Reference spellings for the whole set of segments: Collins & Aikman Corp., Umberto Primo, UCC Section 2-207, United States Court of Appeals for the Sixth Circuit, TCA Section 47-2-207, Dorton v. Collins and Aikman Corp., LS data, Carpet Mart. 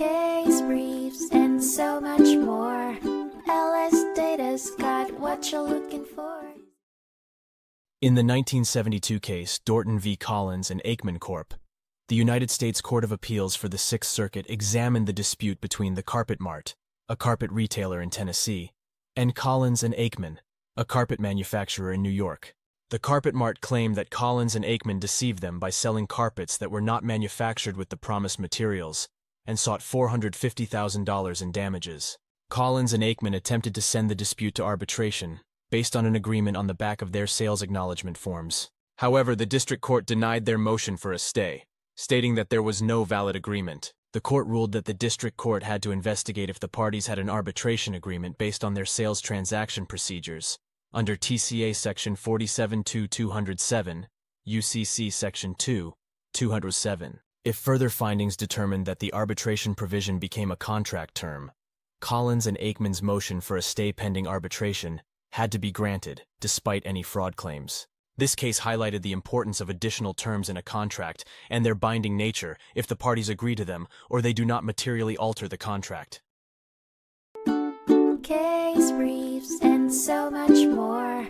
case briefs, and so much more. LS Data's got what you're looking for. In the 1972 case, Dorton v. Collins and Aikman Corp., the United States Court of Appeals for the Sixth Circuit examined the dispute between the Carpet Mart, a carpet retailer in Tennessee, and Collins and Aikman, a carpet manufacturer in New York. The Carpet Mart claimed that Collins and Aikman deceived them by selling carpets that were not manufactured with the promised materials and sought $450,000 in damages. Collins and Aikman attempted to send the dispute to arbitration, based on an agreement on the back of their sales acknowledgement forms. However, the district court denied their motion for a stay, stating that there was no valid agreement. The court ruled that the district court had to investigate if the parties had an arbitration agreement based on their sales transaction procedures under TCA Section 47-2-207, UCC Section 2-207. If further findings determined that the arbitration provision became a contract term, Collins and Aikman's motion for a stay pending arbitration had to be granted, despite any fraud claims. This case highlighted the importance of additional terms in a contract and their binding nature if the parties agree to them or they do not materially alter the contract. Case briefs and so much more.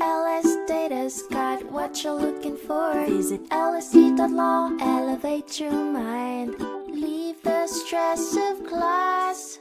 LS Data's got what you're looking for. Visit lsd.law, elevate your mind, leave the stress of class.